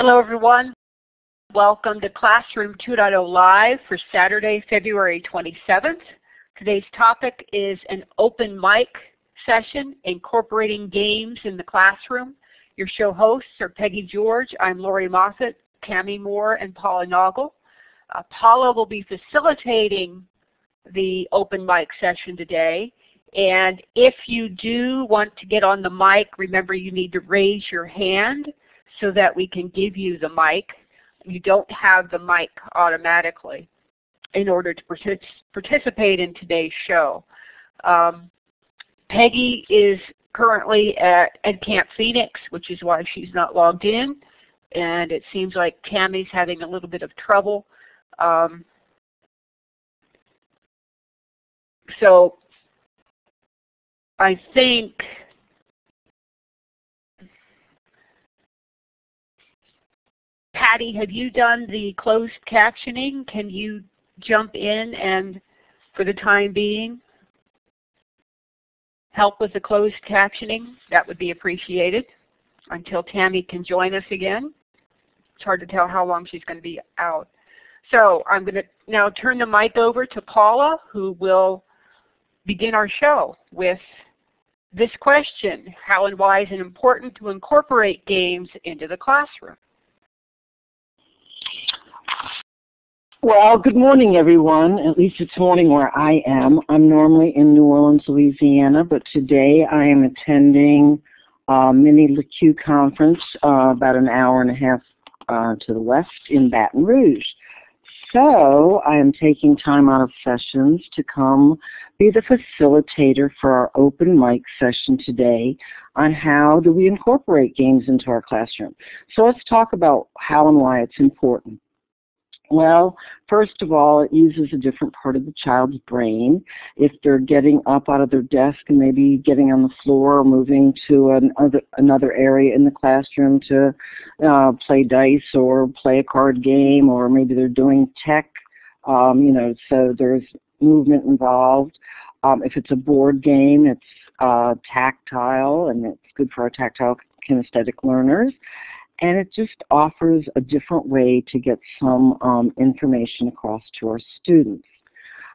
Hello everyone. Welcome to Classroom 2.0 Live for Saturday, February 27th. Today's topic is an open mic session, incorporating games in the classroom. Your show hosts are Peggy George, I'm Lori Moffett, Tammy Moore, and Paula Naugle. Paula will be facilitating the open mic session today. And if you do want to get on the mic, remember you need to raise your hand so that we can give you the mic. You don't have the mic automatically in order to participate in today's show. Peggy is currently at EdCamp Phoenix, which is why she's not logged in, and it seems like Tammy's having a little bit of trouble. So I think Patty, have you done the closed captioning? Can you jump in and, for the time being, help with the closed captioning? That would be appreciated until Tammy can join us again. It's hard to tell how long she's going to be out. So I'm going to now turn the mic over to Paula, who will begin our show with this question: how and why is it important to incorporate games into the classroom? Well, good morning, everyone. At least it's morning where I am. I'm normally in New Orleans, Louisiana, but today I am attending a mini LeCue conference about an hour and a half to the west in Baton Rouge. So I am taking time out of sessions to come be the facilitator for our open mic session today on how do we incorporate games into our classroom. So let's talk about how and why it's important. Well, first of all, it uses a different part of the child's brain. If they're getting up out of their desk and maybe getting on the floor or moving to another area in the classroom to play dice or play a card game, or maybe they're doing tech, you know, so there's movement involved. If it's a board game, it's tactile, and it's good for our tactile kinesthetic learners. And it just offers a different way to get some information across to our students.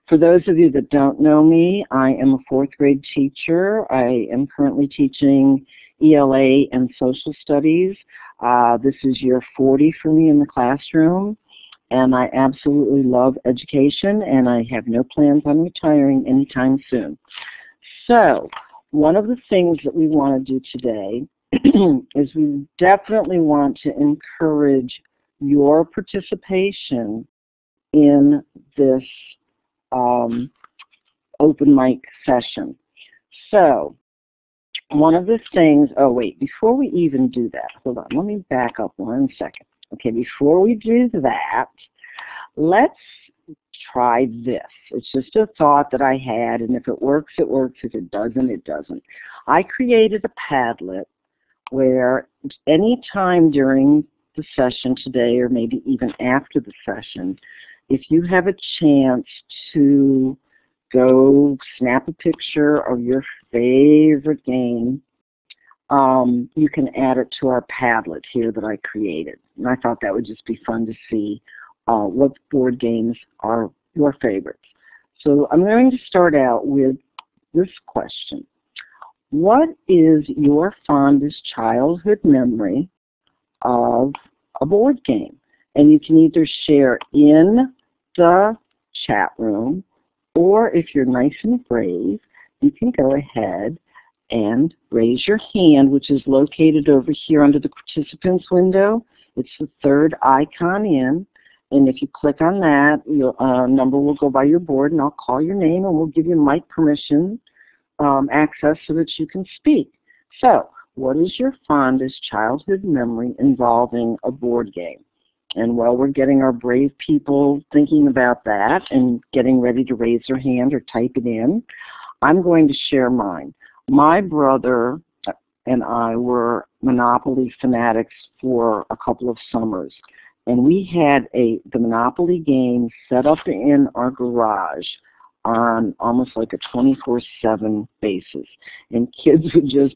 For those of you that don't know me, I am a fourth grade teacher. I am currently teaching ELA and social studies. This is year 40 for me in the classroom. And I absolutely love education, and I have no plans on retiring anytime soon. So one of the things that we want to do today is we definitely want to encourage your participation in this open mic session. So one of the things, oh wait, before we even do that, hold on, let me back up one second. Okay, before we do that, let's try this. It's just a thought that I had, and if it works, it works. If it doesn't, it doesn't. I created a Padlet where any time during the session today, or maybe even after the session, if you have a chance to go snap a picture of your favorite game, you can add it to our Padlet here that I created. And I thought that would just be fun to see what board games are your favorites. So I'm going to start out with this question. What is your fondest childhood memory of a board game? And you can either share in the chat room, or if you're nice and brave, you can go ahead and raise your hand, which is located over here under the participants window. It's the third icon in. And if you click on that, your number will go by your board, and I'll call your name, and we'll give you mic permission access so that you can speak. So, what is your fondest childhood memory involving a board game? And while we're getting our brave people thinking about that and getting ready to raise their hand or type it in, I'm going to share mine. My brother and I were Monopoly fanatics for a couple of summers, and we had the Monopoly game set up in our garage on almost like a 24/7 basis. And kids would just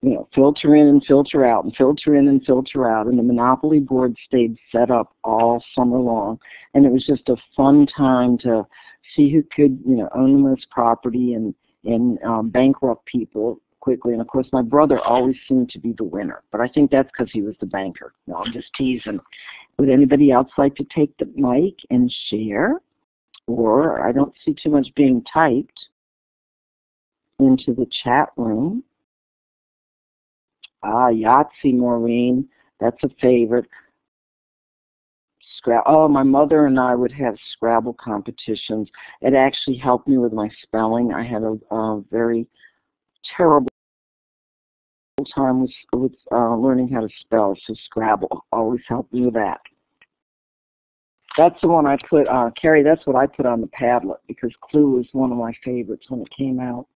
you know, filter in and filter out and filter in and filter out, and the Monopoly board stayed set up all summer long, and it was just a fun time to see who could, you know, own the most property and bankrupt people quickly. And of course my brother always seemed to be the winner, but I think that's because he was the banker. No, I'm just teasing. Would anybody else like to take the mic and share? Or I don't see too much being typed into the chat room. Ah, Yahtzee, Maureen, that's a favorite. Oh, my mother and I would have Scrabble competitions. It actually helped me with my spelling. I had a very terrible time with learning how to spell, so Scrabble always helped me with that. That's the one I put, Carrie, that's what I put on the Padlet, because Clue was one of my favorites when it came out.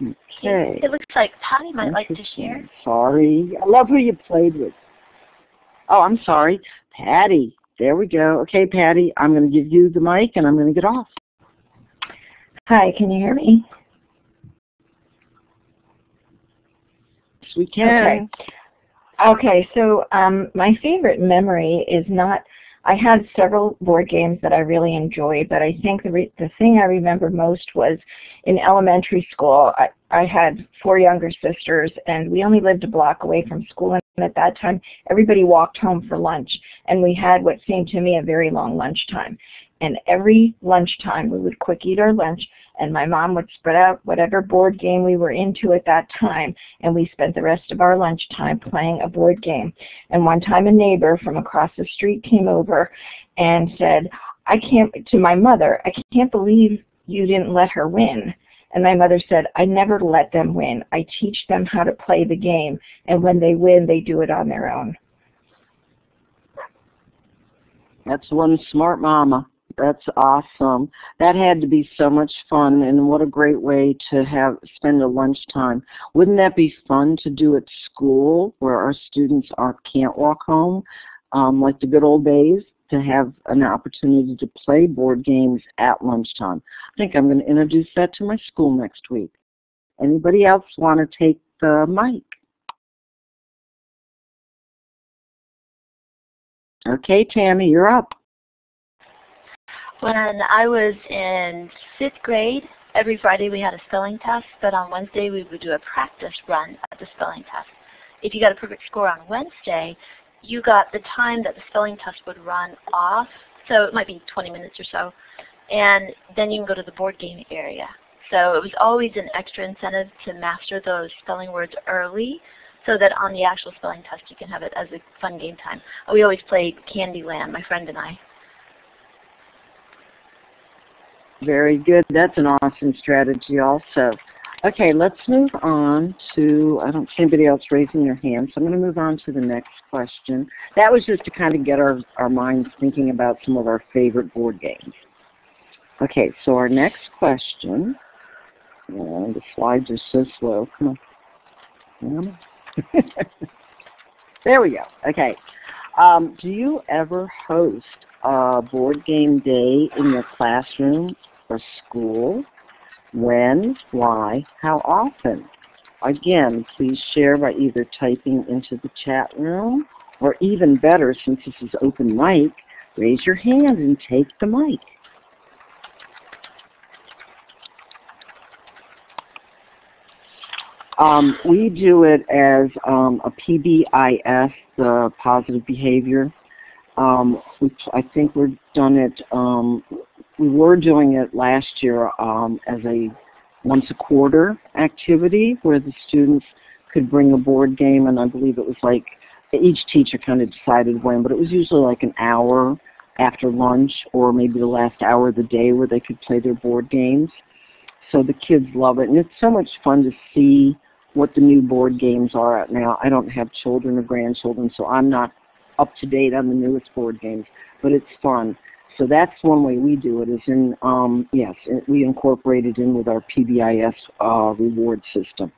Okay. It looks like Patty might like to share. Sorry. I love who you played with. Oh, I'm sorry. Patty. There we go. Okay, Patty, I'm going to give you the mic and I'm going to get off. Hi, can you hear me? Yes, we can. Okay, so my favorite memory is not, I had several board games that I really enjoyed, but I think the thing I remember most was in elementary school. I had 4 younger sisters, and we only lived a block away from school, and at that time everybody walked home for lunch, and we had what seemed to me a very long lunchtime. And every lunchtime we would quick eat our lunch, and my mom would spread out whatever board game we were into at that time, and we spent the rest of our lunchtime playing a board game. And one time a neighbor from across the street came over and said, to my mother, "I can't believe you didn't let her win." And my mother said, "I never let them win. I teach them how to play the game, and when they win, they do it on their own." That's one smart mama. That's awesome. That had to be so much fun, and what a great way to spend a lunchtime. Wouldn't that be fun to do at school where our students can't walk home, like the good old days, to have an opportunity to play board games at lunchtime? I think I'm going to introduce that to my school next week. Anybody else want to take the mic? Okay, Tammy, you're up. When I was in 5th grade, every Friday we had a spelling test, but on Wednesday we would do a practice run at the spelling test. If you got a perfect score on Wednesday, you got the time that the spelling test would run off, so it might be 20 minutes or so, and then you can go to the board game area. So it was always an extra incentive to master those spelling words early, so that on the actual spelling test you can have it as a fun game time. We always played Candyland, my friend and I. Very good. That's an awesome strategy also. Okay, let's move on to, I don't see anybody else raising their hand, so I'm going to move on to the next question. That was just to kind of get our minds thinking about some of our favorite board games. Okay, so our next question, and the slides are so slow, come on. There we go. Okay. Do you ever host a board game day in your classroom or school? When, why, how often? Again, please share by either typing into the chat room, or even better, since this is open mic, raise your hand and take the mic. We do it as a PBIS, the positive behavior. Which I think we were doing it last year as a once-a-quarter activity where the students could bring a board game, and I believe it was like each teacher kind of decided when, but it was usually like an hour after lunch or maybe the last hour of the day where they could play their board games. So the kids love it, and it's so much fun to see what the new board games are out now. I don't have children or grandchildren, so I'm not up to date on the newest board games, but it's fun. So that's one way we do it, is in, yes, we incorporate it in with our PBIS reward system.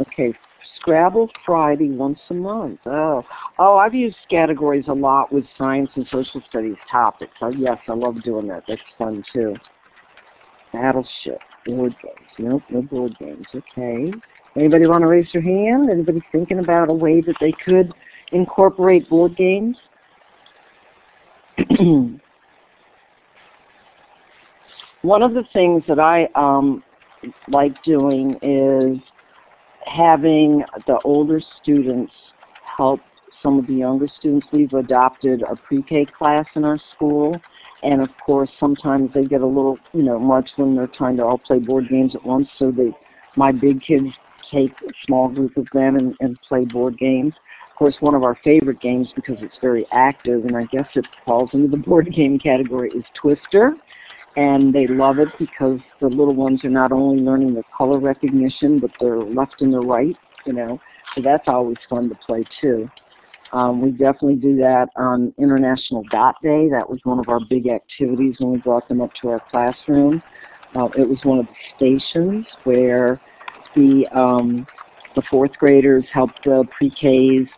Okay, Scrabble Friday once a month. Oh, I've used categories a lot with science and social studies topics. Oh, yes, I love doing that. That's fun too. Battleship, board games. Nope, no board games. Okay. Anybody want to raise your hand? Anybody thinking about a way that they could incorporate board games? One of the things that I like doing is having the older students help some of the younger students. We've adopted a pre-K class in our school, and of course sometimes they get a little, you know, much when they're trying to all play board games at once, so that my big kids take a small group of them and play board games. Of course, one of our favorite games, because it's very active, and I guess it falls into the board game category, is Twister. And they love it because the little ones are not only learning the color recognition, but they're left and the right, you know. So that's always fun to play too. We definitely do that on International Dot Day. That was one of our big activities when we brought them up to our classroom. It was one of the stations where the fourth graders helped the pre-Ks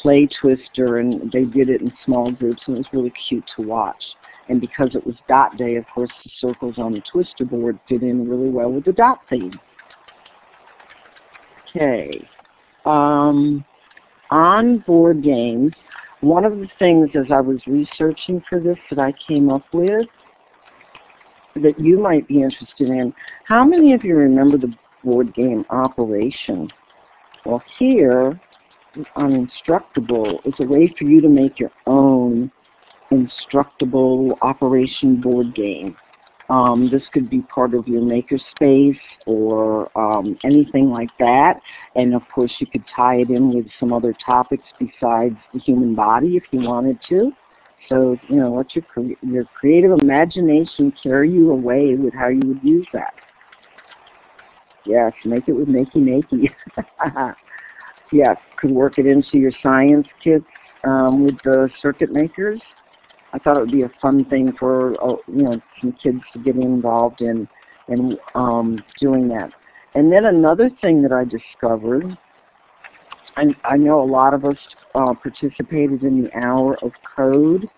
play Twister, and they did it in small groups, and it was really cute to watch. And because it was Dot Day, of course, the circles on the Twister board fit in really well with the dot theme. Okay. On board games, one of the things as I was researching for this that I came up with that you might be interested in, how many of you remember the board game Operation? Well, here on Instructable, it's a way for you to make your own Instructable Operation board game. This could be part of your makerspace or anything like that, and of course you could tie it in with some other topics besides the human body if you wanted to. So, you know, let your creative imagination carry you away with how you would use that. Yes, make it with Makey Makey. Yes, could work it into your science kits with the circuit makers. I thought it would be a fun thing for you know, some kids to get involved in doing that. And then another thing that I discovered, and I know a lot of us participated in the Hour of Code,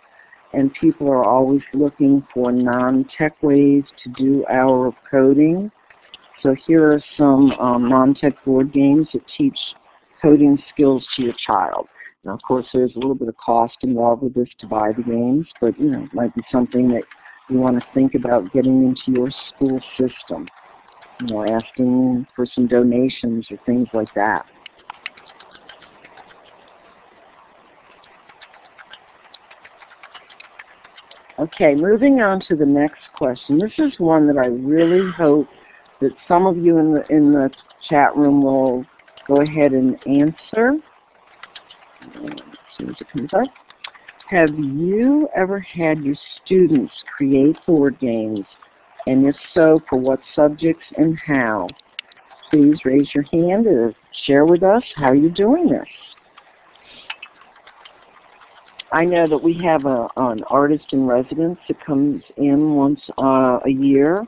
and people are always looking for non-tech ways to do Hour of Coding. So here are some non-tech board games that teach coding skills to your child. Now, of course, there's a little bit of cost involved with this to buy the games, but you know, it might be something that you want to think about getting into your school system, you know, asking for some donations or things like that. Okay, moving on to the next question. This is one that I really hope that some of you in the chat room will go ahead and answer. As soon as it comes up. Have you ever had your students create board games? And if so, for what subjects and how? Please raise your hand or share with us how you're doing this. I know that we have an artist in residence that comes in once a year.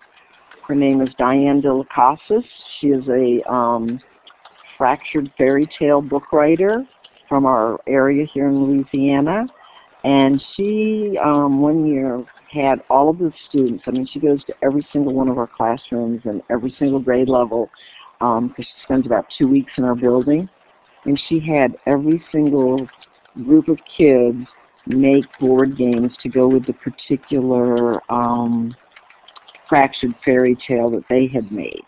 Her name is Diane de la Casas. She is a fractured fairy tale book writer from our area here in Louisiana, and she one year had all of the students, I mean she goes to every single one of our classrooms and every single grade level, because she spends about 2 weeks in our building, and she had every single group of kids make board games to go with the particular fractured fairy tale that they had made.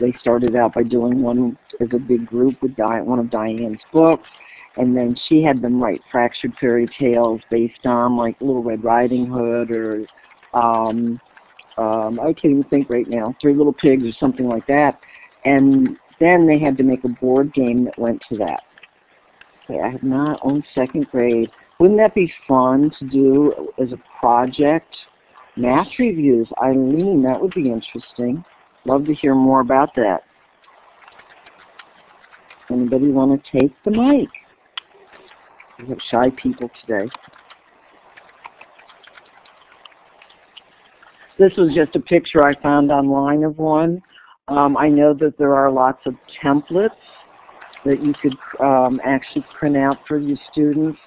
They started out by doing one as a big group with one of Diane's books, and then she had them write fractured fairy tales based on like Little Red Riding Hood or I can't even think right now, Three Little Pigs or something like that, and then they had to make a board game that went to that. Okay, I have not owned second grade. Wouldn't that be fun to do as a project? Math reviews, Eileen, that would be interesting. Love to hear more about that. Anybody want to take the mic? We have shy people today. This was just a picture I found online of one. I know that there are lots of templates that you could actually print out for your students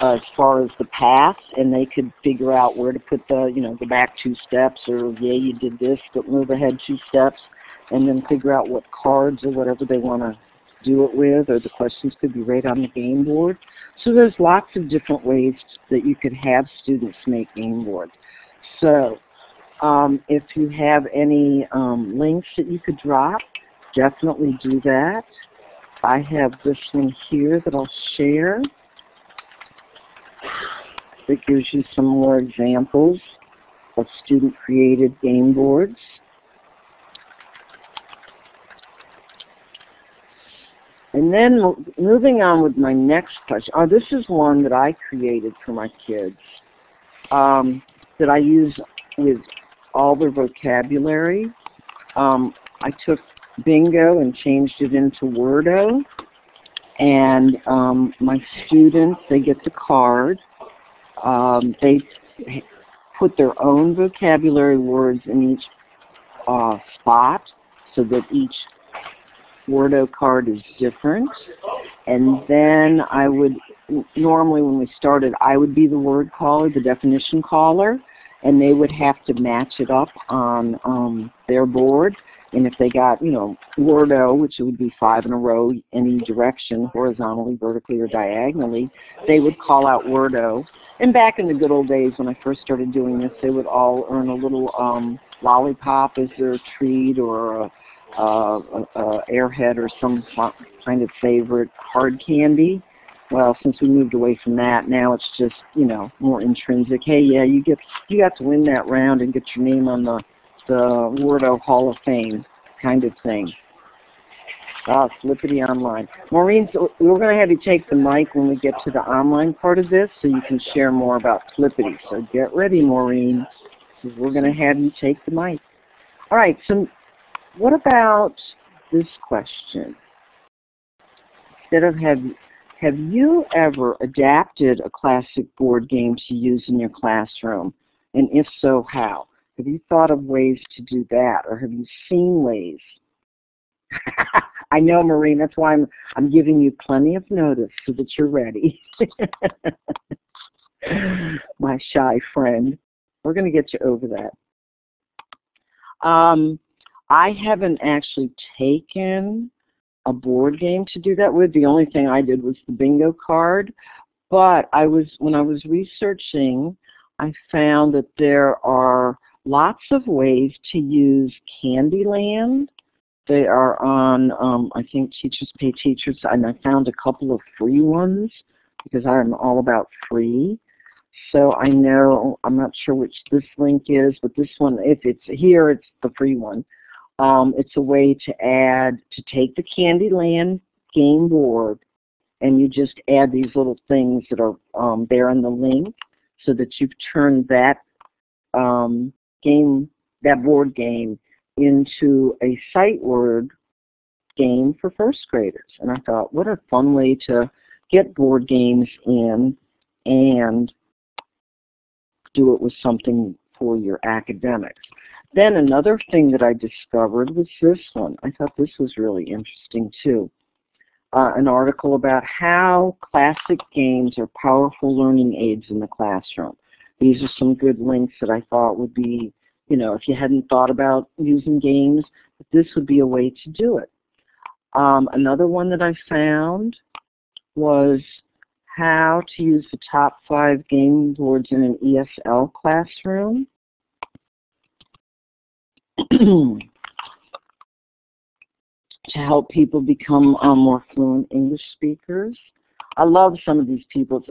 as far as the path, and they could figure out where to put the, the back 2 steps, or yeah, you did this, but move ahead 2 steps, and then figure out what cards or whatever they want to do it with, or the questions could be right on the game board. So there's lots of different ways that you could have students make game boards. So if you have any links that you could drop, definitely do that. I have this one here that I'll share. It gives you some more examples of student-created game boards. And then moving on with my next question. Oh, this is one that I created for my kids that I use with all their vocabulary. I took Bingo and changed it into Wordo. And my students, they get the card. They put their own vocabulary words in each spot so that each Wordo card is different. And then I would, normally when we started, I would be the word caller, the definition caller, and they would have to match it up on their board. And if they got, Wordo, which would be 5 in a row, any direction, horizontally, vertically, or diagonally, they would call out Wordo. And back in the good old days when I first started doing this, they would all earn a little lollipop as their treat, or a Airhead, or some kind of favorite hard candy. Well, since we moved away from that, now it's just, more intrinsic. Hey, yeah, you got to win that round and get your name on the Wordo Hall of Fame kind of thing. Ah, Flippity online. Maureen, we're going to have you take the mic when we get to the online part of this so you can share more about Flippity. So get ready, Maureen, because we're going to have you take the mic. All right, so what about this question? Instead of have you ever adapted a classic board game to use in your classroom? And if so, how? Have you thought of ways to do that, or have you seen ways? I know, Maureen, that's why I'm giving you plenty of notice so that you're ready. My shy friend. We're going to get you over that. I haven't actually taken a board game to do that with. The only thing I did was the bingo card. But when I was researching, I found that there are lots of ways to use Candyland. They are on, I think, Teachers Pay Teachers, and I found a couple of free ones because I'm all about free. So I know, I'm not sure which this link is, but this one, if it's here, it's the free one. It's a way to take the Candyland game board, and you just add these little things that are there in the link, so that you've turned that game, that board game, into a sight word game for first graders. And I thought, what a fun way to get board games in and do it with something for your academics. Then another thing that I discovered was this one. I thought this was really interesting too. An article about how classic games are powerful learning aids in the classroom. These are some good links that I thought would be, if you hadn't thought about using games, this would be a way to do it. Another one that I found was how to use the top 5 game boards in an ESL classroom. To help people become more fluent English speakers. I love some of these people.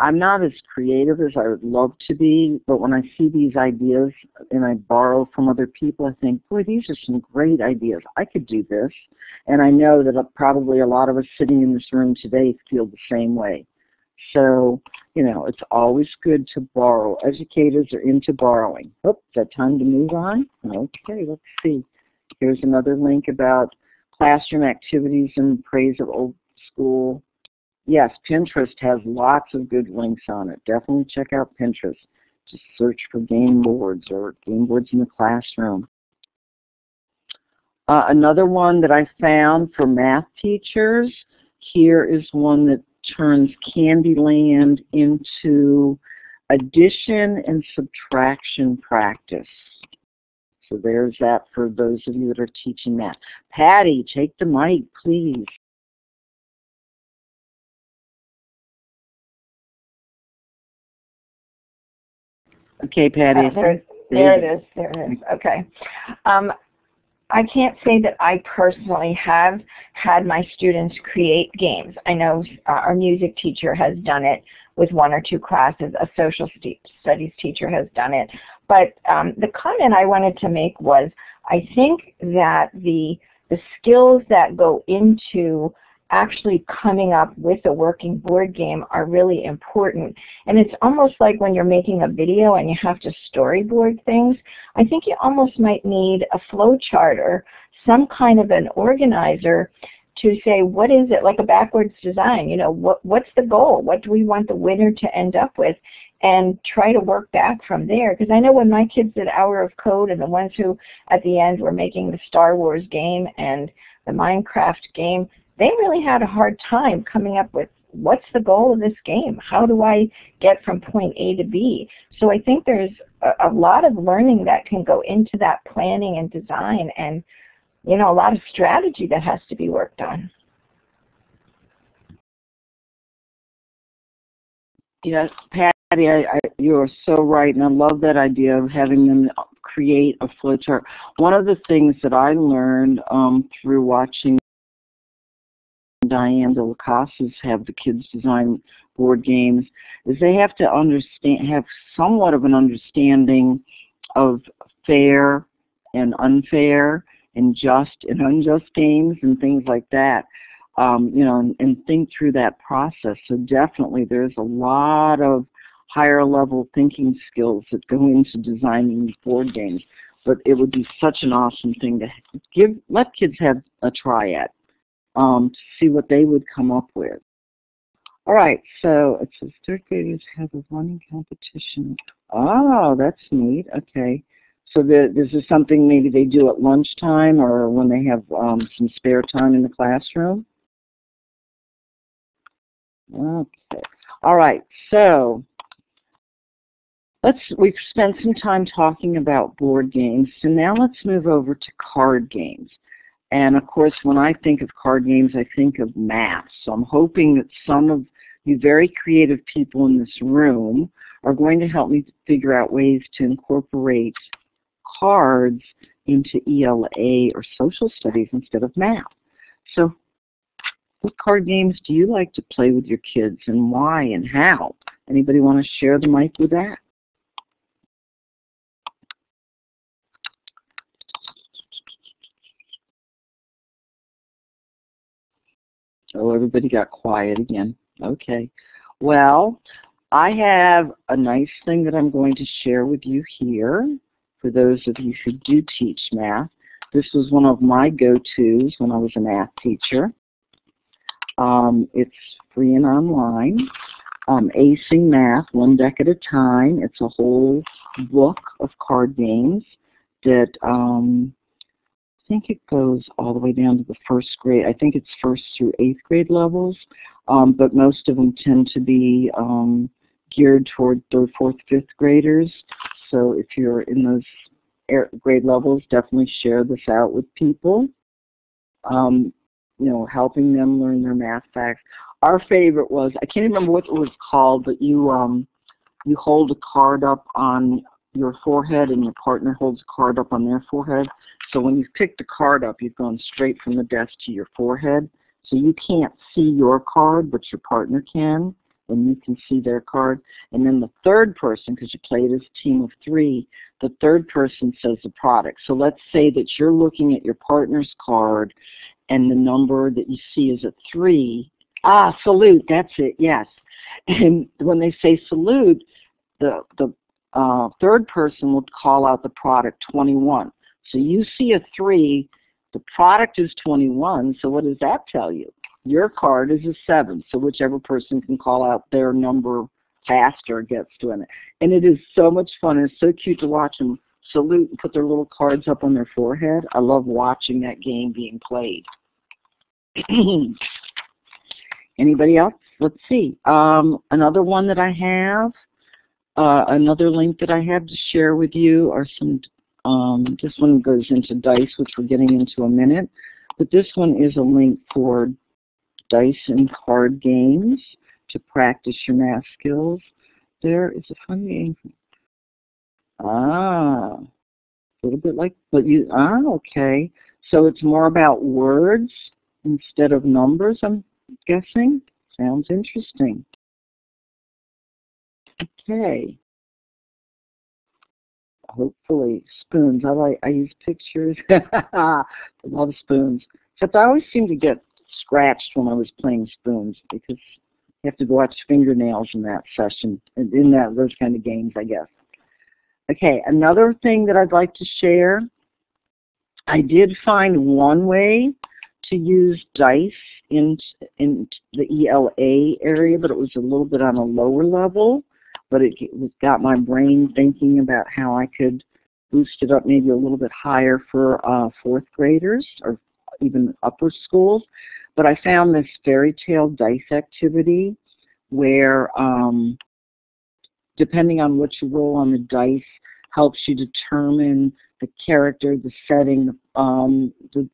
I'm not as creative as I would love to be, but when I see these ideas and I borrow from other people, I think, boy, these are some great ideas. I could do this. And I know that probably a lot of us sitting in this room today feel the same way. So, it's always good to borrow. Educators are into borrowing. Oh, is that time to move on? Okay, let's see. Here's another link about classroom activities in praise of old school. Yes, Pinterest has lots of good links on it. Definitely check out Pinterest. Just search for game boards or game boards in the classroom. Another one that I found for math teachers, here is one that turns Candyland into addition and subtraction practice. So there's that for those of you that are teaching math. Patty, take the mic, please. Okay, Patty. There it is. Okay. I can't say that I personally have had my students create games. I know our music teacher has done it with one or two classes. A social studies teacher has done it. But the comment I wanted to make was, I think that the skills that go into actually coming up with a working board game are really important. And it's almost like when you're making a video and you have to storyboard things, I think you almost might need a flow chart or some kind of an organizer to say, what is it, like a backwards design, you know, what's the goal? What do we want the winner to end up with? And try to work back from there. Because I know when my kids did Hour of Code and the ones who at the end were making the Star Wars game and the Minecraft game, they really had a hard time coming up with what's the goal of this game? How do I get from point A to B? So I think there's a lot of learning that can go into that planning and design and, you know, a lot of strategy that has to be worked on. Yes, Patty, you're so right, and I love that idea of having them create a flowchart. One of the things that I learned through watching Diane de la Casas have the kids design board games is they have to understand, have somewhat of an understanding of fair and unfair and just and unjust games and things like that, you know, and think through that process. So definitely there's a lot of higher level thinking skills that go into designing these board games, but it would be such an awesome thing to give, let kids have a try at. To see what they would come up with. All right, so it says third graders have a running competition. Oh, that's neat. Okay, so this is something maybe they do at lunchtime or when they have some spare time in the classroom. Okay. All right, so we've spent some time talking about board games, so now let's move over to card games. And of course, when I think of card games, I think of math. So I'm hoping that some of you very creative people in this room are going to help me figure out ways to incorporate cards into ELA or social studies instead of math. So what card games do you like to play with your kids and why and how? Anybody want to share the mic with that? Oh, everybody got quiet again. Okay. Well, I have a nice thing that I'm going to share with you here for those of you who do teach math. This was one of my go-tos when I was a math teacher. It's free and online. Acing Math, One Deck at a Time. It's a whole book of card games that I think it goes all the way down to the first grade. I think it's first through eighth grade levels, but most of them tend to be geared toward third, fourth, fifth graders. So if you're in those grade levels, definitely share this out with people, you know, helping them learn their math facts. Our favorite was, I can't remember what it was called, but you, you hold a card up on your forehead and your partner holds a card up on their forehead. So when you've picked the card up, you've gone straight from the desk to your forehead. So you can't see your card, but your partner can, and you can see their card. And then the third person, because you play it as a team of three, the third person says the product. So let's say that you're looking at your partner's card and the number that you see is a 3. Ah, salute, that's it, yes. And when they say salute, the third person would call out the product 21. So you see a 3, the product is 21, so what does that tell you? Your card is a 7, so whichever person can call out their number faster gets to it. And it is so much fun. It's so cute to watch them salute and put their little cards up on their forehead. I love watching that game being played. Anybody else? Let's see. Another one that I have, another link that I have to share with you are some, this one goes into DICE, which we're getting into in a minute, but this one is a link for dice and card games to practice your math skills. There is a fun game. Ah, a little bit like, but you, ah, okay. So it's more about words instead of numbers, I'm guessing. Sounds interesting. Okay. Hopefully, spoons. I use pictures. A lot of spoons. Except I always seem to get scratched when I was playing spoons because you have to watch fingernails in that session, in that those kind of games, I guess. Okay, another thing that I'd like to share, I did find one way to use DICE in the ELA area, but it was a little bit on a lower level, but it got my brain thinking about how I could boost it up maybe a little bit higher for fourth graders or even upper schools. But I found this fairy tale DICE activity where depending on what you roll on the dice helps you determine the character, the setting, the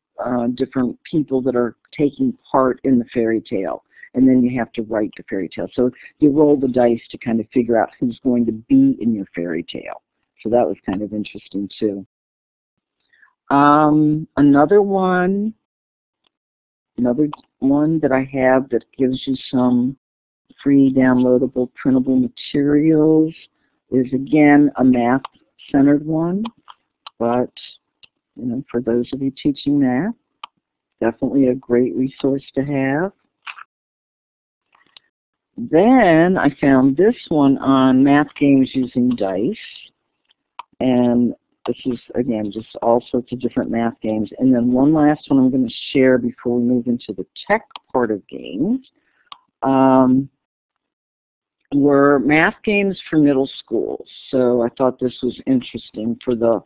different people that are taking part in the fairy tale. And then you have to write the fairy tale. So you roll the dice to kind of figure out who's going to be in your fairy tale. So that was kind of interesting too. Another one that I have that gives you some free downloadable printable materials is again a math-centered one, but you know, for those of you teaching math, definitely a great resource to have. Then I found this one on math games using dice, and this is again just all sorts of different math games. And then one last one I'm going to share before we move into the tech part of games. Were math games for middle schools. So I thought this was interesting for the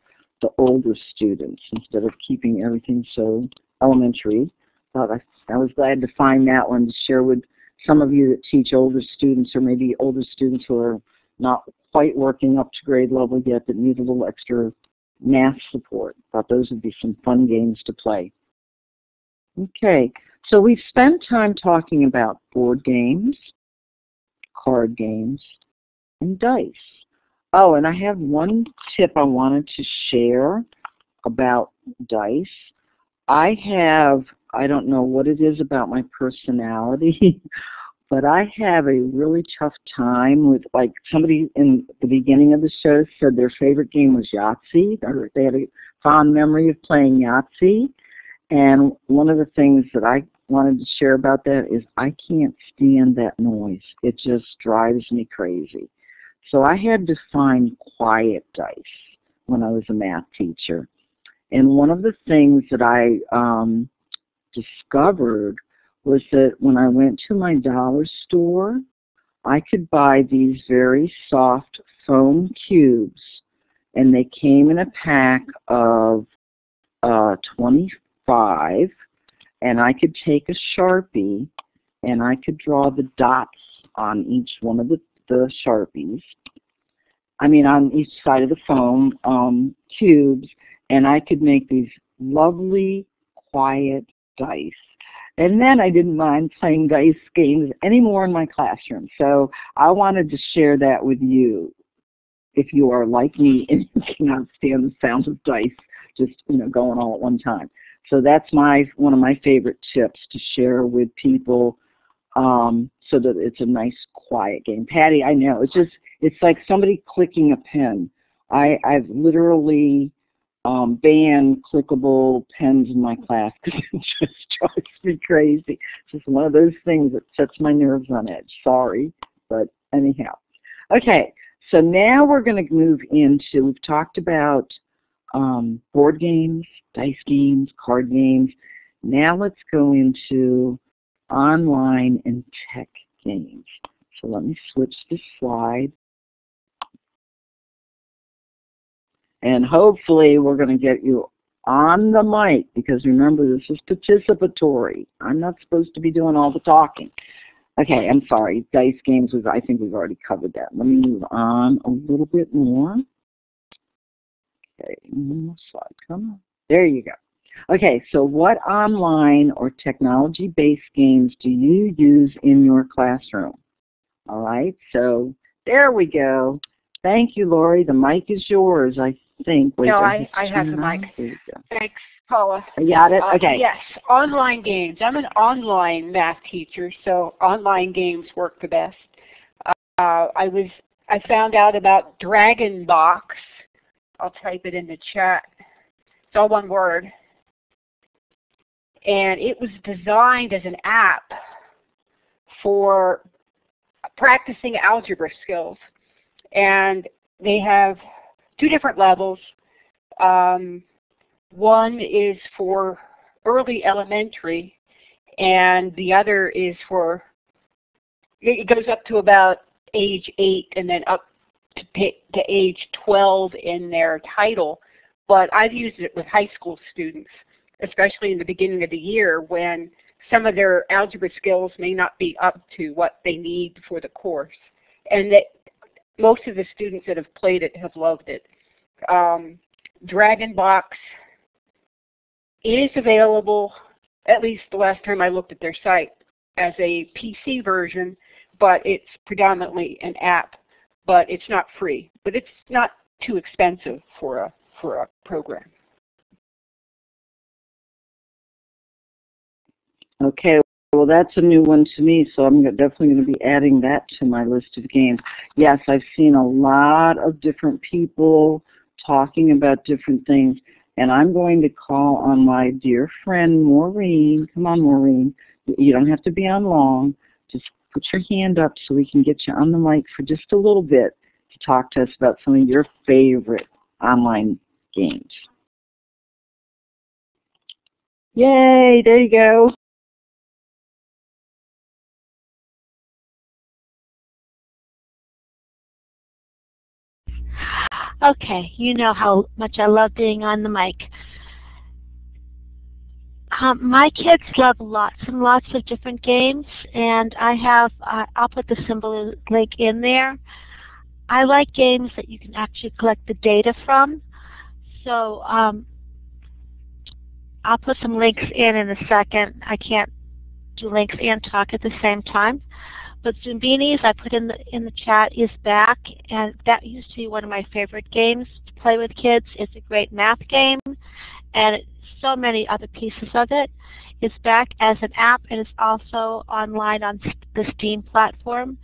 older students instead of keeping everything so elementary. I was glad to find that one to share with some of you that teach older students or maybe older students who are not quite working up to grade level yet that need a little extra math support. I thought those would be some fun games to play. Okay, so we've spent time talking about board games, card games, and dice. Oh, and I have one tip I wanted to share about dice. I don't know what it is about my personality, but I have a really tough time with, like, somebody in the beginning of the show said their favorite game was Yahtzee, or they had a fond memory of playing Yahtzee. And one of the things that I wanted to share about that is I can't stand that noise. It just drives me crazy. So I had to find quiet dice when I was a math teacher. And one of the things that I discovered was that when I went to my dollar store, I could buy these very soft foam cubes, and they came in a pack of 25, and I could take a Sharpie and I could draw the dots on each one of the Sharpies, I mean on each side of the foam cubes, and I could make these lovely quiet dice. And then I didn't mind playing dice games anymore in my classroom. So I wanted to share that with you if you are like me and cannot stand the sound of dice just, you know, going all at one time. So that's one of my favorite tips to share with people, so that it's a nice quiet game. Patty, I know it's like somebody clicking a pen. I've literally banned clickable pens in my class because it just drives me crazy. It's just one of those things that sets my nerves on edge. Sorry, but anyhow. Okay, so now we're going to move into, we've talked about board games, dice games, card games. Now let's go into online and tech games. So let me switch this slide. and hopefully we're going to get you on the mic, because remember, this is participatory. I'm not supposed to be doing all the talking. Okay, I'm sorry, dice games, I think we've already covered that. Let me move on a little bit more. Okay, slide, come on. There you go. Okay, so what online or technology-based games do you use in your classroom? All right, so there we go. Thank you, Lori. The mic is yours, I think. Wait, no, I have the mic. Thanks, Paula. You got it? Okay. Yes, online games. I'm an online math teacher, so online games work the best. I found out about Dragon Box. I'll type it in the chat. It's all one word. And it was designed as an app for practicing algebra skills. And they have two different levels. One is for early elementary, and the other is for, it goes up to about age 8 and then up to age 12 in their title. But I've used it with high school students, especially in the beginning of the year when some of their algebra skills may not be up to what they need for the course. And that most of the students that have played it have loved it. Dragon Box is available, at least the last time I looked at their site, as a PC version, but it's predominantly an app, but it's not free. But it's not too expensive for a program. Okay. Well, that's a new one to me, so I'm definitely going to be adding that to my list of games. Yes, I've seen a lot of different people talking about different things, and I'm going to call on my dear friend Maureen. Come on, Maureen. You don't have to be on long. Just put your hand up so we can get you on the mic for just a little bit to talk to us about some of your favorite online games. Yay, there you go. Okay, you know how much I love being on the mic. My kids love lots and lots of different games, and I have, I'll put the symbol link in there. I like games that you can actually collect the data from, so I'll put some links in a second. I can't do links and talk at the same time. But Zoombinis, I put in the chat, is back, and that used to be one of my favorite games to play with kids. It's a great math game, and so many other pieces of it. It's back as an app, and it's also online on the Steam platform.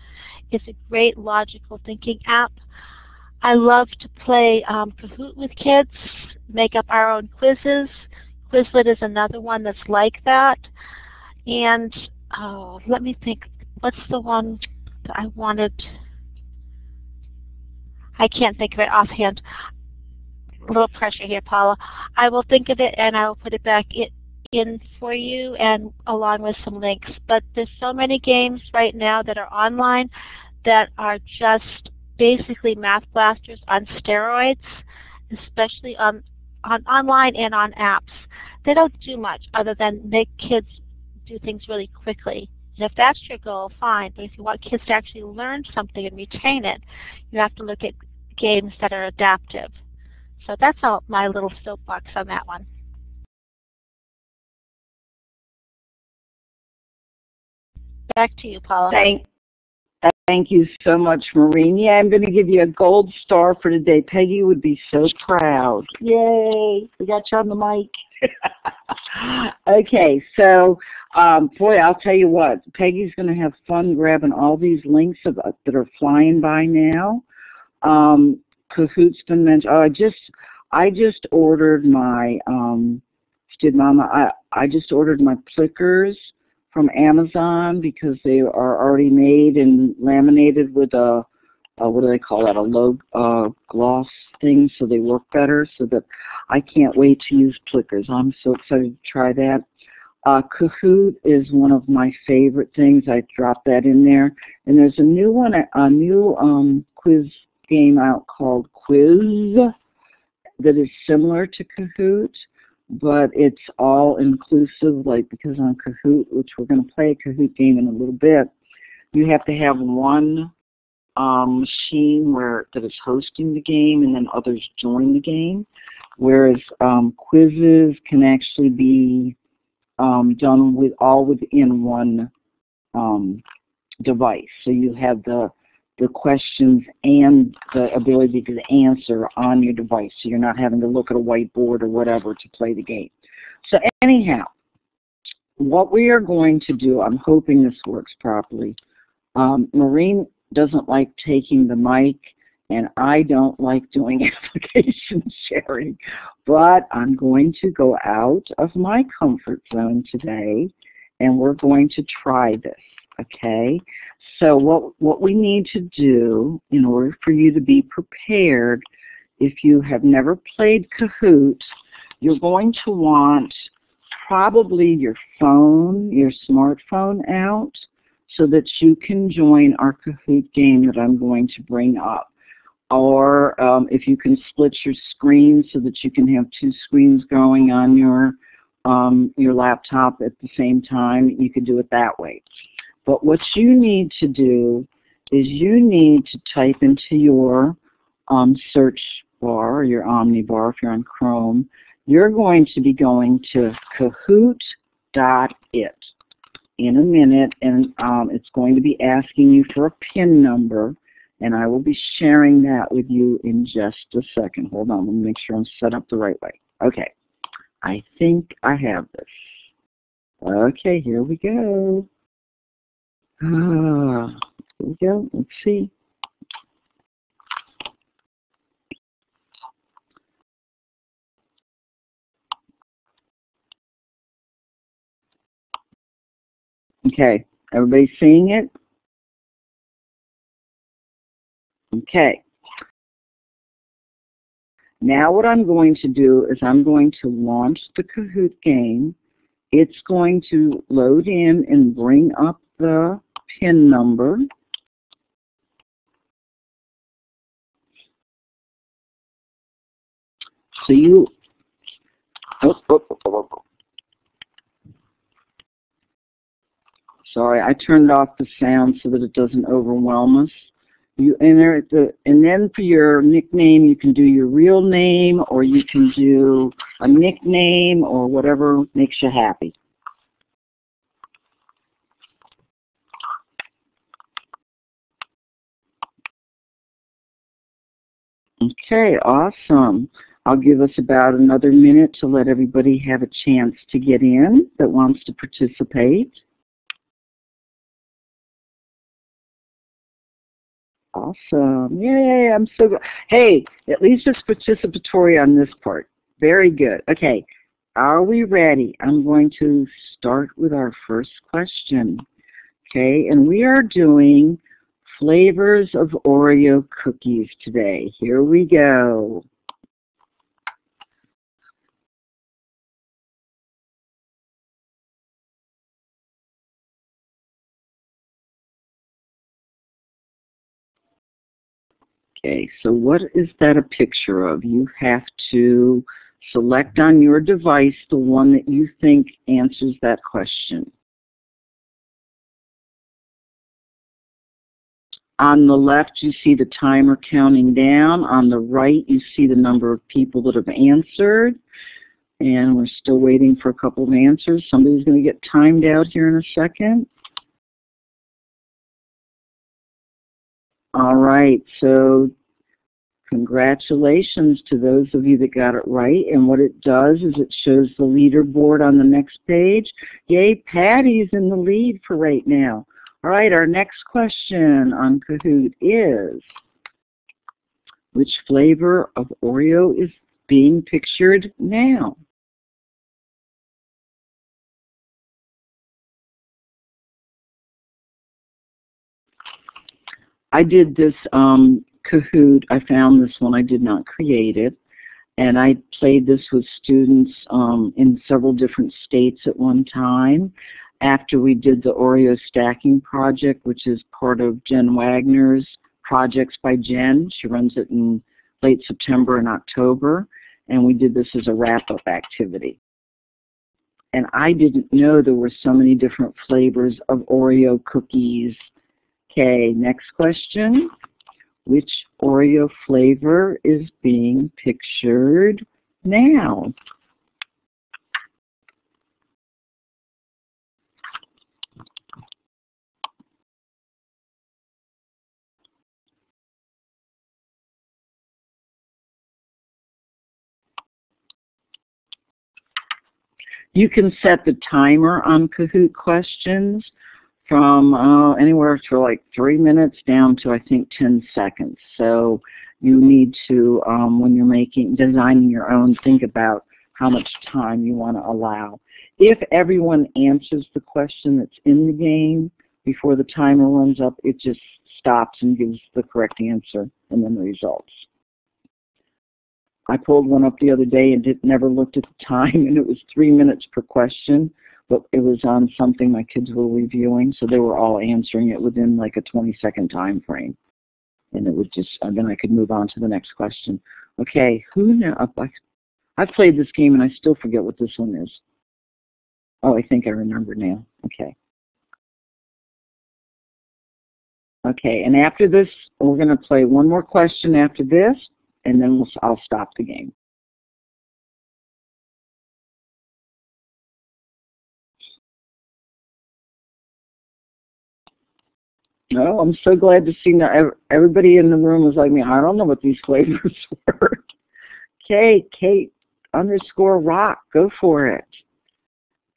It's a great logical thinking app. I love to play Kahoot with kids, make up our own quizzes. Quizlet is another one that's like that. And oh, let me think. What's the one that I wanted? I can't think of it offhand. A little pressure here, Paula. I will think of it and I will put it back in for you, and along with some links. But there's so many games right now that are online that are just basically math blasters on steroids, especially on online and on apps. They don't do much other than make kids do things really quickly. And if that's your goal, fine. But if you want kids to actually learn something and retain it, you have to look at games that are adaptive. So that's all my little soapbox on that one. Back to you, Paula. Thank you so much, Maureen. Yeah, I'm going to give you a gold star for today. Peggy would be so proud. Yay, we got you on the mic. Okay, so boy, I'll tell you what, Peggy's going to have fun grabbing all these links that are flying by now. Kahoot's been mentioned. Oh, I just ordered my I just ordered my Plickers from Amazon because they are already made and laminated with a what do they call that, a low gloss thing, so they work better, so that I can't wait to use Plickers. I'm so excited to try that. Kahoot is one of my favorite things. I dropped that in there. And there's a new one, a new quiz game out called Quiz. that is similar to Kahoot, but it's all inclusive, like, because on Kahoot, which we're going to play a Kahoot game in a little bit, you have to have one machine where that is hosting the game, and then others join the game, whereas quizzes can actually be done with all within one device. So you have the questions and the ability to answer on your device, so you're not having to look at a whiteboard or whatever to play the game. So anyhow, what we are going to do, I'm hoping this works properly. Maureen doesn't like taking the mic, and I don't like doing application sharing, but I'm going to go out of my comfort zone today, and we're going to try this. Okay, so what we need to do in order for you to be prepared, if you have never played Kahoot, you're going to want probably your phone, your smartphone out, so that you can join our Kahoot game that I'm going to bring up. Or if you can split your screen so that you can have two screens going on your laptop at the same time, you could do it that way. But what you need to do is you need to type into your search bar, or your Omnibar if you're on Chrome, you're going to be going to kahoot.it in a minute, and it's going to be asking you for a PIN number, and I will be sharing that with you in just a second. Hold on, let me make sure I'm set up the right way. Okay, I think I have this. Okay, here we go. Here we go. Let's see. Okay. Everybody seeing it? Okay. Now what I'm going to do is I'm going to launch the Kahoot game. It's going to load in and bring up the PIN number. So you, sorry, I turned off the sound so that it doesn't overwhelm us. You enter the, and then for your nickname, you can do your real name, or you can do a nickname, or whatever makes you happy. Okay, awesome. I'll give us about another minute to let everybody have a chance to get in that wants to participate. Awesome. Yay, I'm so good. Hey, at least it's participatory on this part. Very good. Okay, are we ready? I'm going to start with our first question. Okay, and we are doing flavors of Oreo cookies today. Here we go. Okay, so what is that a picture of? You have to select on your device the one that you think answers that question. On the left, you see the timer counting down. On the right, you see the number of people that have answered. And we're still waiting for a couple of answers. Somebody's going to get timed out here in a second. All right, so congratulations to those of you that got it right. And what it does is it shows the leaderboard on the next page. Yay, Patty's in the lead for right now. All right, our next question on Kahoot is, which flavor of Oreo is being pictured now? I did this Kahoot, I found this one, I did not create it, and I played this with students in several different states at one time. After we did the Oreo stacking project, which is part of Jen Wagner's Projects by Jen. She runs it in late September and October. and we did this as a wrap-up activity. And I didn't know there were so many different flavors of Oreo cookies. Okay, next question. Which Oreo flavor is being pictured now? You can set the timer on Kahoot questions from anywhere for like 3 minutes down to I think 10 seconds. So you need to, when you're designing your own, think about how much time you want to allow. If everyone answers the question that's in the game before the timer runs up, it just stops and gives the correct answer and then the results. I pulled one up the other day and never looked at the time, and it was 3 minutes per question, but it was on something my kids were reviewing, so they were all answering it within like a 20-second time frame. And it would just, and then I could move on to the next question. Okay, who knows? I've played this game and I still forget what this one is. Oh, I think I remember now. Okay. Okay, and after this, we're going to play one more question after this, and then I'll stop the game. No, I'm so glad to see now everybody in the room was like me. I don't know what these flavors were. Okay, Kate underscore Rock, go for it.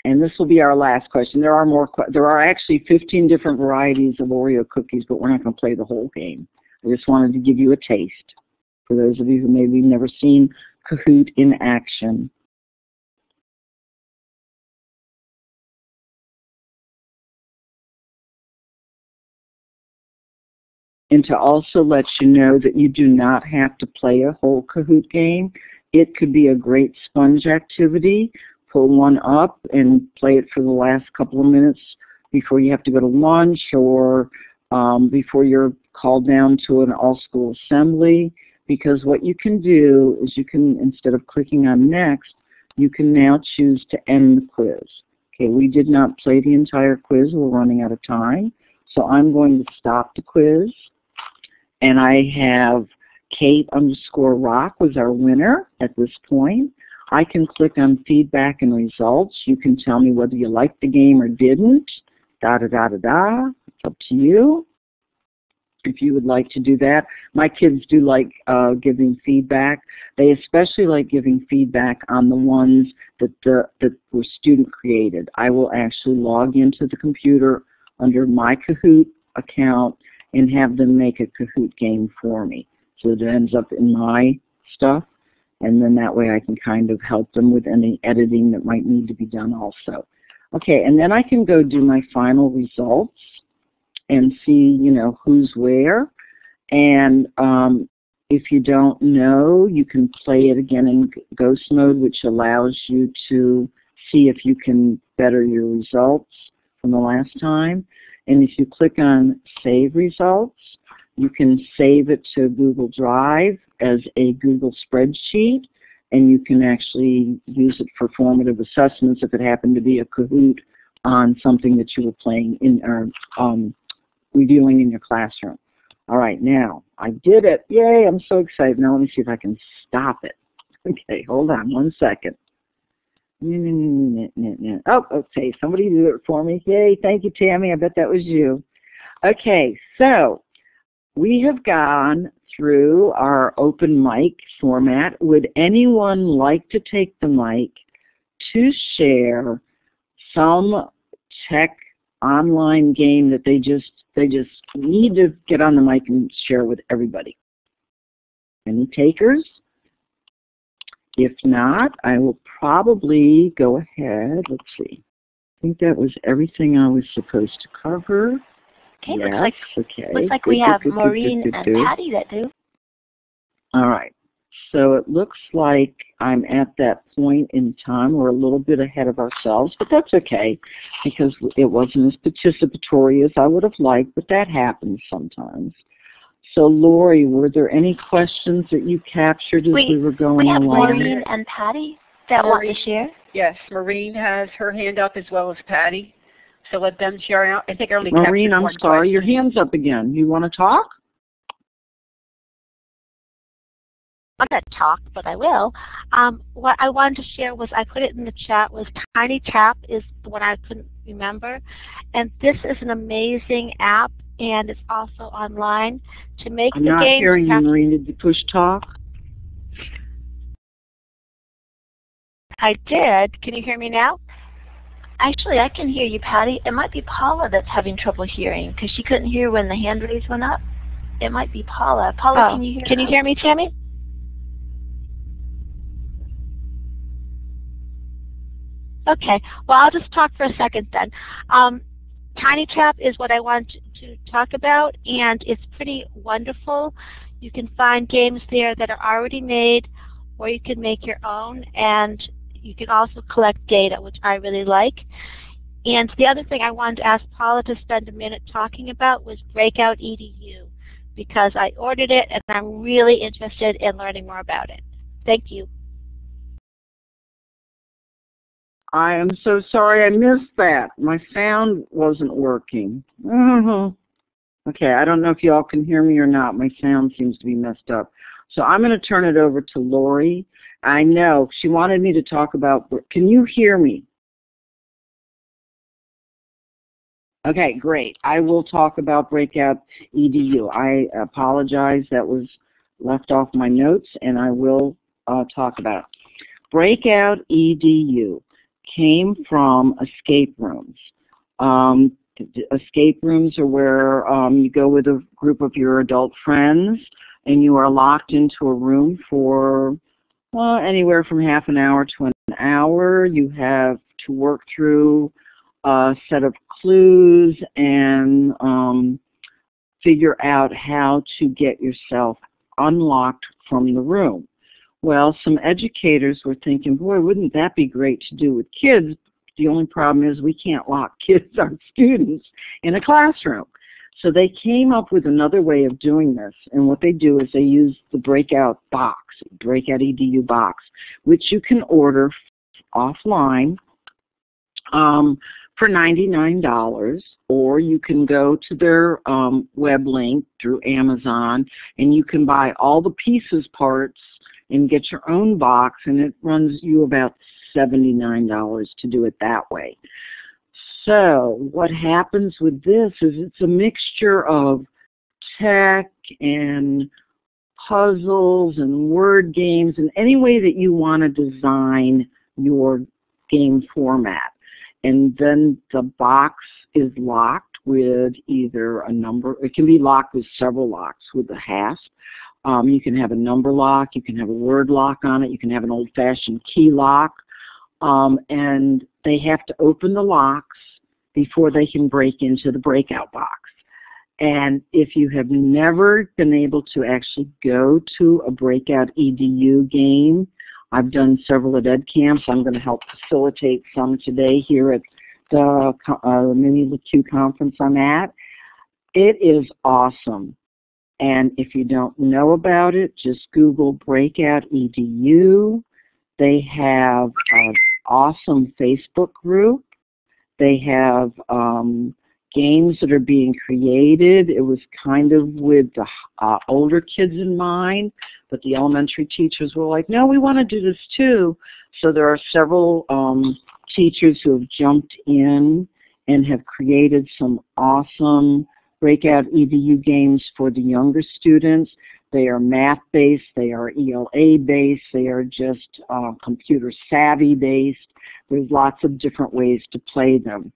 And this will be our last question. There are more. There are actually 15 different varieties of Oreo cookies, but we're not going to play the whole game. I just wanted to give you a taste. For those of you who maybe never seen Kahoot in action. And to also let you know that you do not have to play a whole Kahoot game. It could be a great sponge activity. Pull one up and play it for the last couple of minutes before you have to go to lunch or before you're called down to an all-school assembly. Because what you can do is you can, instead of clicking on next, you can now choose to end the quiz. Okay, we did not play the entire quiz. We're running out of time. So I'm going to stop the quiz. And I have Kate underscore Rock was our winner at this point. I can click on feedback and results. You can tell me whether you liked the game or didn't. Da-da-da-da-da. It's up to you. If you would like to do that. My kids do like giving feedback. They especially like giving feedback on the ones that were student created. I will actually log into the computer under my Kahoot account and have them make a Kahoot game for me. So it ends up in my stuff, and then that way I can kind of help them with any editing that might need to be done also. Okay, and then I can go do my final results and see, you know, who's where. And if you don't know, you can play it again in ghost mode, which allows you to see if you can better your results from the last time. And if you click on Save Results, you can save it to Google Drive as a Google spreadsheet, and you can actually use it for formative assessments if it happened to be a Kahoot on something that you were playing in or reviewing in your classroom. All right, now I did it. Yay, I'm so excited. Now let me see if I can stop it. Okay, hold on 1 second. Oh, okay, somebody did it for me. Yay, thank you, Tammy. I bet that was you. Okay, so we have gone through our open mic format. Would anyone like to take the mic to share some tech online game that they just need to get on the mic and share with everybody? Any takers? If not, I will probably go ahead. Let's see. I think that was everything I was supposed to cover. Okay, yes, looks like we have Maureen and Patty that do. All right. So it looks like I'm at that point in time. We're a little bit ahead of ourselves, but that's okay because it wasn't as participatory as I would have liked, but that happens sometimes. So, Lori, were there any questions that you captured as we were going along? We have Maureen and Patty that want to share. Yes, Maureen has her hand up as well as Patty. So let them share out. I think I only captured one question. Maureen, I'm sorry, your hand's up again. You want to talk? I'm not going to talk, but I will. What I wanted to share was, I put it in the chat, was TinyTap is the one I couldn't remember. And this is an amazing app, and it's also online. To make the game... I'm not hearing you, Maureen. Did you push talk? I did. Can you hear me now? Actually, I can hear you, Patty. It might be Paula that's having trouble hearing, because she couldn't hear when the hand raise went up. It might be Paula. Paula, can you hear me? Can you hear me, Tammy? Okay. Well, I'll just talk for a second then. TinyTap is what I want to talk about, and it's pretty wonderful. You can find games there that are already made, or you can make your own, and you can also collect data, which I really like. And the other thing I wanted to ask Paula to spend a minute talking about was Breakout EDU, because I ordered it, and I'm really interested in learning more about it. Thank you. I am so sorry I missed that. My sound wasn't working. Okay, I don't know if you all can hear me or not. My sound seems to be messed up. So I'm going to turn it over to Lori. I know she wanted me to talk about, can you hear me? Okay, great. I will talk about Breakout EDU. I apologize, that was left off my notes, and I will talk about it. Breakout EDU came from escape rooms. Escape rooms are where you go with a group of your adult friends, and you are locked into a room for anywhere from half an hour to an hour. You have to work through a set of clues and figure out how to get yourself unlocked from the room. Well, some educators were thinking, boy, wouldn't that be great to do with kids? The only problem is we can't lock kids, our students, in a classroom. So they came up with another way of doing this, and what they do is they use the Breakout Box, Breakout EDU Box, which you can order offline for $99, or you can go to their web link through Amazon, and you can buy all the pieces, parts, and get your own box, and it runs you about $79 to do it that way. So what happens with this is it's a mixture of tech and puzzles and word games and any way that you want to design your game format. And then the box is locked with either a number, it can be locked with several locks with a hasp. You can have a number lock, you can have a word lock on it, you can have an old-fashioned key lock, and they have to open the locks before they can break into the breakout box. And if you have never been able to actually go to a Breakout EDU game, I've done several at Ed Camps. I'm going to help facilitate some today here at the Mini-LeCue conference I'm at. It is awesome. And if you don't know about it, just Google Breakout EDU. They have an awesome Facebook group. They have games that are being created. It was kind of with the older kids in mind, but the elementary teachers were like, no, we want to do this too. So there are several teachers who have jumped in and have created some awesome Breakout EDU games for the younger students. They are math-based, they are ELA-based, they are just computer-savvy-based. There's lots of different ways to play them.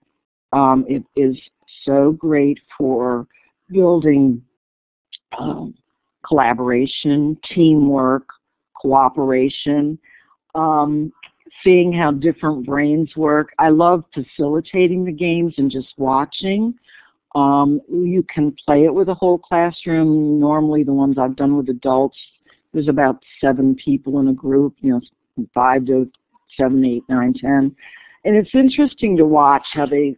It is so great for building collaboration, teamwork, cooperation, seeing how different brains work. I love facilitating the games and just watching. You can play it with a whole classroom. Normally the ones I've done with adults, there's about 7 people in a group, you know, 5 to 7, 8, 9, 10. And it's interesting to watch how they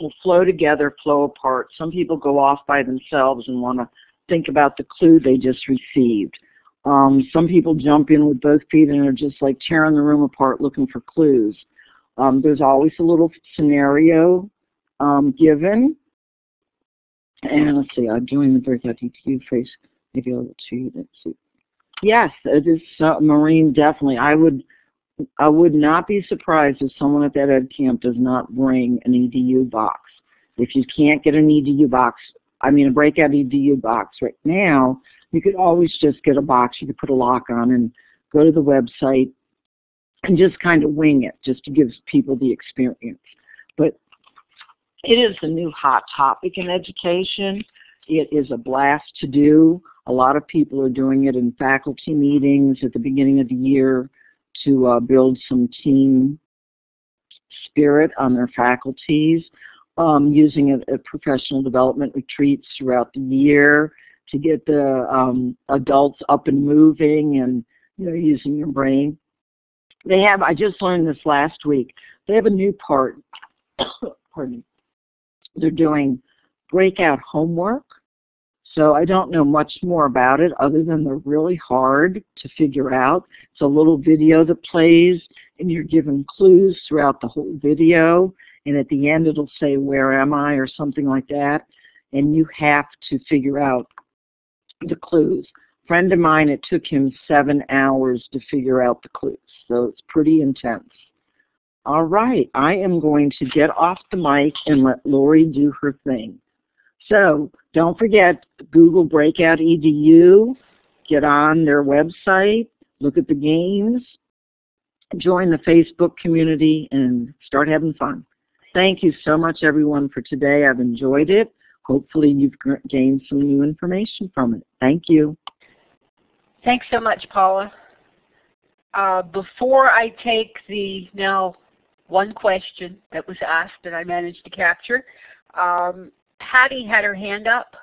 will flow together, flow apart. Some people go off by themselves and want to think about the clue they just received. Some people jump in with both feet and are just like tearing the room apart looking for clues. There's always a little scenario given. And let's see, I'm doing the Breakout EDU face. Maybe I'll go to you. Let's see. Yes, it is, Maureen, definitely. I would not be surprised if someone at that Ed Camp does not bring an EDU box. If you can't get an EDU box, I mean a Breakout EDU box right now, you could always just get a box. You could put a lock on and go to the website and just kind of wing it, just to give people the experience. But it is a new hot topic in education. It is a blast to do. A lot of people are doing it in faculty meetings at the beginning of the year to build some team spirit on their faculties, using it at professional development retreats throughout the year to get the adults up and moving and, you know, using your brain. They have, I just learned this last week, they have a new part, pardon me, they're doing breakout homework. So I don't know much more about it other than they're really hard to figure out. It's a little video that plays and you're given clues throughout the whole video, and at the end it'll say where am I or something like that, and you have to figure out the clues. A friend of mine, it took him 7 hours to figure out the clues, so it's pretty intense. All right, I am going to get off the mic and let Lori do her thing. So don't forget, Google Breakout EDU, get on their website, look at the games, join the Facebook community, and start having fun. Thank you so much, everyone, for today. I've enjoyed it. Hopefully you've gained some new information from it. Thank you. Thanks so much, Paula. Before I take the now one question that was asked that I managed to capture, Patty had her hand up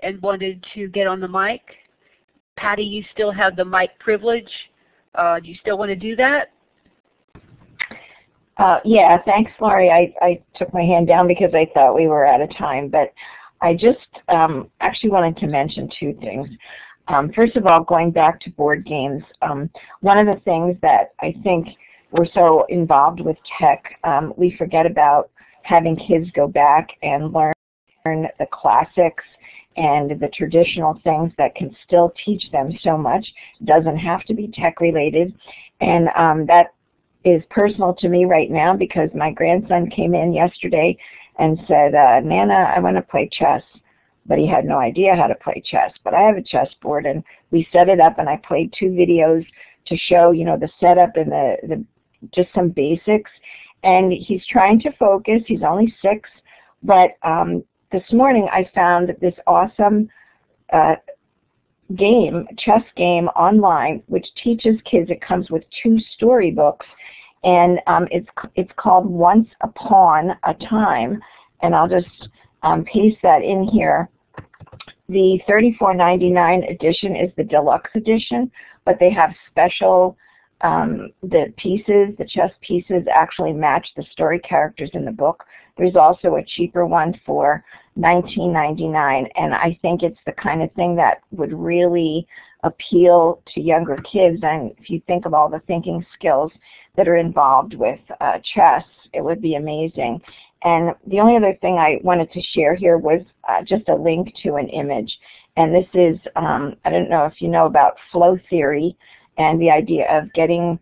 and wanted to get on the mic. Patty, you still have the mic privilege. Do you still want to do that? Yeah, thanks, Lori. I took my hand down because I thought we were out of time, but I just actually wanted to mention two things. First of all, going back to board games, one of the things that I think we're so involved with tech, we forget about having kids go back and learn the classics and the traditional things that can still teach them so much. It doesn't have to be tech related, and that is personal to me right now because my grandson came in yesterday and said, Nana, I want to play chess, but he had no idea how to play chess, but I have a chessboard, and we set it up and I played 2 videos to show, you know, the setup and the just some basics, and he's trying to focus. He's only 6, but this morning I found this awesome game, chess game online, which teaches kids. It comes with 2 storybooks, and it's called Once Upon a Time, and I'll just paste that in here. The $34.99 edition is the deluxe edition, but they have special the pieces, the chess pieces actually match the story characters in the book. There's also a cheaper one for $19.99, and I think it's the kind of thing that would really appeal to younger kids, and if you think of all the thinking skills that are involved with chess, it would be amazing. And the only other thing I wanted to share here was just a link to an image, and this is, I don't know if you know about flow theory, and the idea of getting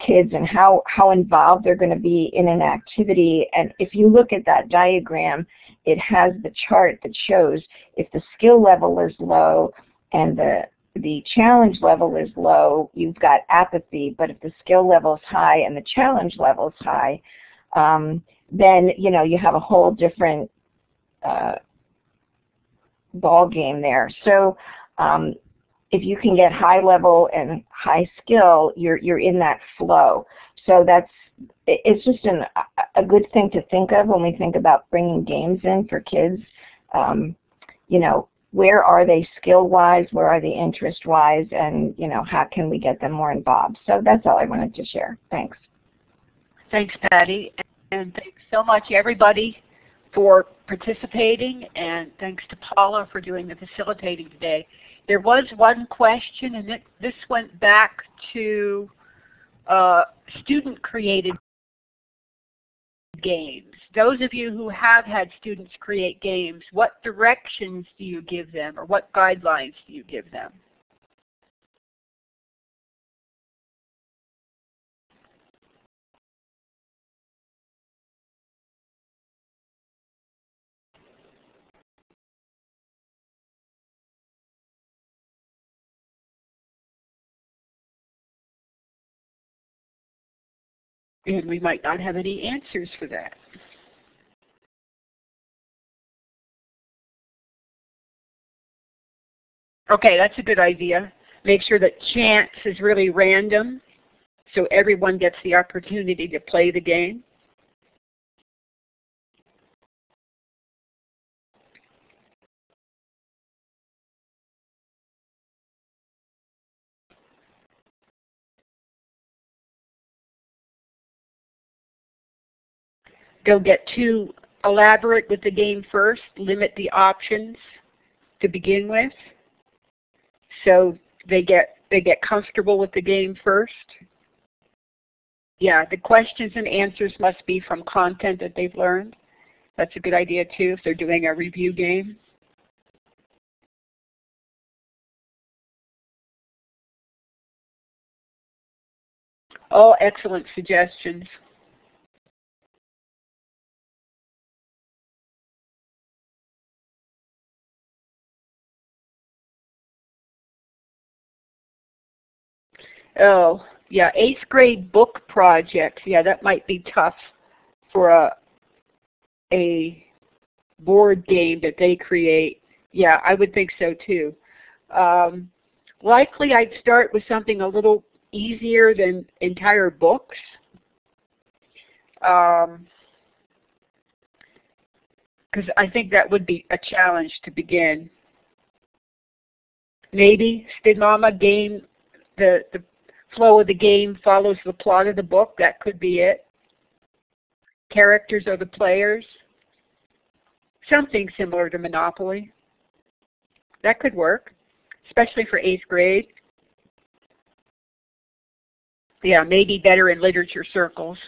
kids and how involved they're going to be in an activity. And if you look at that diagram, it has the chart that shows if the skill level is low and the challenge level is low, you've got apathy. But if the skill level is high and the challenge level is high, then, you know, you have a whole different ball game there. So if you can get high level and high skill, you're in that flow. So that's, it's just a good thing to think of when we think about bringing games in for kids. You know, where are they skill-wise? Where are they interest-wise? And, you know, how can we get them more involved? So that's all I wanted to share. Thanks. Thanks, Patty. And thanks so much, everybody, for participating, and thanks to Paula for doing the facilitating today. There was one question, and this went back to student-created games. Those of you who have had students create games, what directions do you give them, or what guidelines do you give them? And we might not have any answers for that. Okay, that's a good idea. Make sure that chance is really random, so everyone gets the opportunity to play the game. Don't get too elaborate with the game first. Limit the options to begin with, so they get comfortable with the game first. Yeah, the questions and answers must be from content that they've learned. That's a good idea too if they're doing a review game. All excellent suggestions. Oh, yeah, 8th grade book projects. Yeah, that might be tough for a board game that they create. Yeah, I would think so too. Likely I'd start with something a little easier than entire books. Because I think that would be a challenge to begin. Maybe Stigmama game, the flow of the game follows the plot of the book. That could be it. Characters are the players. Something similar to Monopoly. That could work, especially for 8th grade. Yeah, maybe better in literature circles.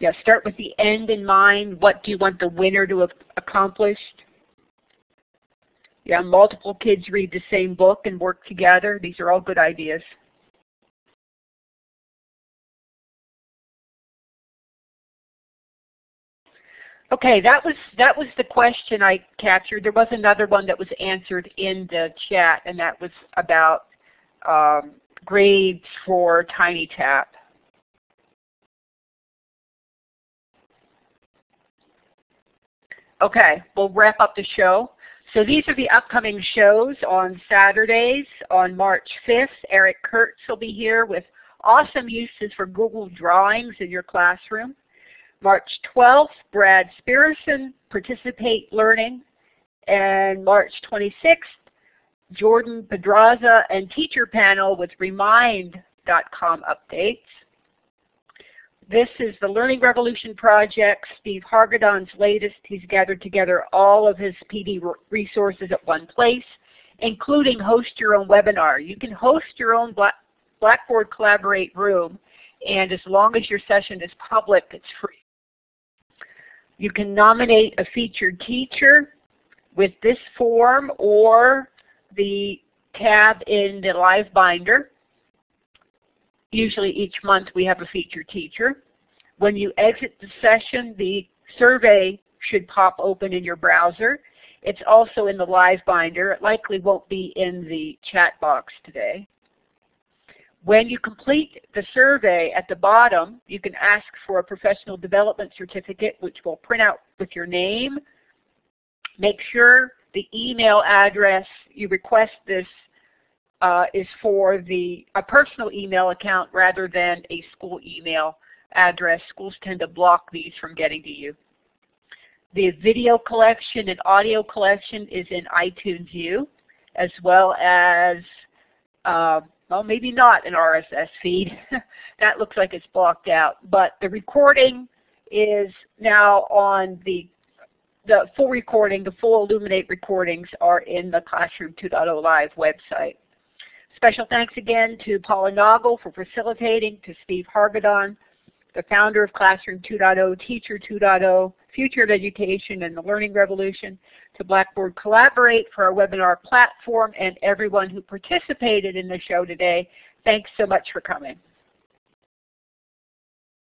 Yeah, start with the end in mind. What do you want the winner to have accomplished? Yeah, multiple kids read the same book and work together. These are all good ideas. Okay, that was the question I captured. There was another one that was answered in the chat, and that was about grades for TinyTap. Okay, we'll wrap up the show. So these are the upcoming shows on Saturdays. On March 5th, Eric Kurtz will be here with awesome uses for Google Drawings in your classroom. March 12th, Brad Spearson, Participate Learning. And March 26th, Jordan Pedraza and Teacher Panel with Remind.com updates. This is the Learning Revolution Project, Steve Hargadon's latest. He's gathered together all of his PD resources at one place, including host your own webinar. You can host your own Blackboard Collaborate room, and as long as your session is public, it's free. You can nominate a featured teacher with this form or the tab in the Livebinder. Usually each month we have a featured teacher. When you exit the session, the survey should pop open in your browser. It's also in the Livebinder. It likely won't be in the chat box today. When you complete the survey, at the bottom you can ask for a professional development certificate, which will print out with your name. Make sure the email address you request this is for a personal email account rather than a school email address. Schools tend to block these from getting to you. The video collection and audio collection is in iTunes U, as well as well, maybe not an RSS feed. That looks like it's blocked out. But the recording is now on the full recording, the full Illuminate recordings are in the Classroom 2.0 Live website. Special thanks again to Paula Naugle for facilitating, to Steve Hargadon, the founder of Classroom 2.0, Teacher 2.0, Future of Education, and the Learning Revolution, to Blackboard Collaborate for our webinar platform, and everyone who participated in the show today. Thanks so much for coming.